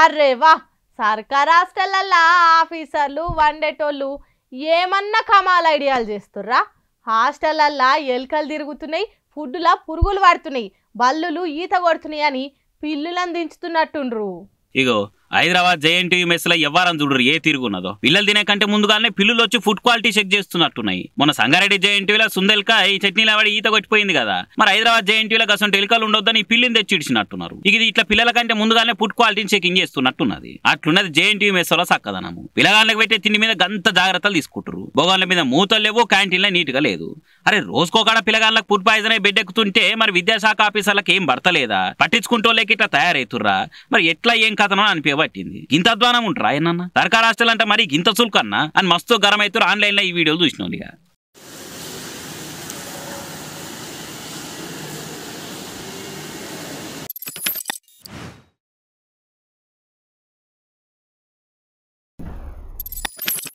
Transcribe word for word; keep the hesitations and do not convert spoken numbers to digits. Array వా, సర్కార్ హాస్టళ్ళల్లో ఆఫీసర్లు వండేటోళ్ళు ఏమన్నా కమాల్ ఐడియాలు చేస్తుర్రా. హాస్టళ్ళల్లో ఎలుకలు తిరుగుతున్నాయి, ఫుడ్లా పురుగులు పడుతున్నాయి, బల్లులు ఈత కొడుతున్నాయి అని పిల్లులను దించుతున్నట్టుండ్రు. ఇగో హైదరాబాద్ జేఎన్టీయూ మెస్ లో ఎవ్వరం చూడరు ఏ తిరుగున్నదో. పిల్లలు తినే కంటే ముందుగానే పిల్లలు వచ్చి ఫుడ్ క్వాలిటీ చెక్ చేస్తున్నట్టున్నాయి. మన సంగారెడ్డి జేఎన్టీయూలో సుందెల్క ఈ చట్నీల వాడి ఈత కొట్టిపోయింది కదా, మరి హైదరాబాద్ జేఎన్టీయూలో అసలు ఎలుకలు ఉండొద్దని ఈ పిల్లిని తెచ్చిడిచినట్టున్నారు. ఇది ఇట్లా పిల్లల కంటే ముందుగానే ఫుడ్ క్వాలిటీ చెకింగ్ చేస్తున్నట్టున్నది. అట్లున్నది జేఎన్టీయూ మెస్ లో చక్కదనము. పిల్లగాళ్ళకి పెట్టే తిండి మీద గంత జాగ్రత్తలు తీసుకుంటారు. భోగాళ్ళ మీద మూతలు లేవు, క్యాంటీన్లో నీట్ గా లేదు. అరే రోజుకోకాడ పిల్లగాళ్ళకి ఫుడ్ పాయిజన్ అయి బెడ్ ఎక్కుతుంటే మరి విద్యాశాఖ ఆఫీసర్లకు ఏం భర్తలేదా? పట్టించుకుంటోళ్ళకి ఇట్లా తయారవుతుర్రా. మరి ఎట్లా ఏం కథనో అనిపి పట్టింది. ఇంత అధ్వానం ఉంటారా? సర్కార్ హాస్టల్ అంటే మరి ఇంత చుల్కన్నా అని మస్తు గరం అవుతారు ఆన్లైన్ లో ఈ వీడియోలు చూసినోళ్ళుగా.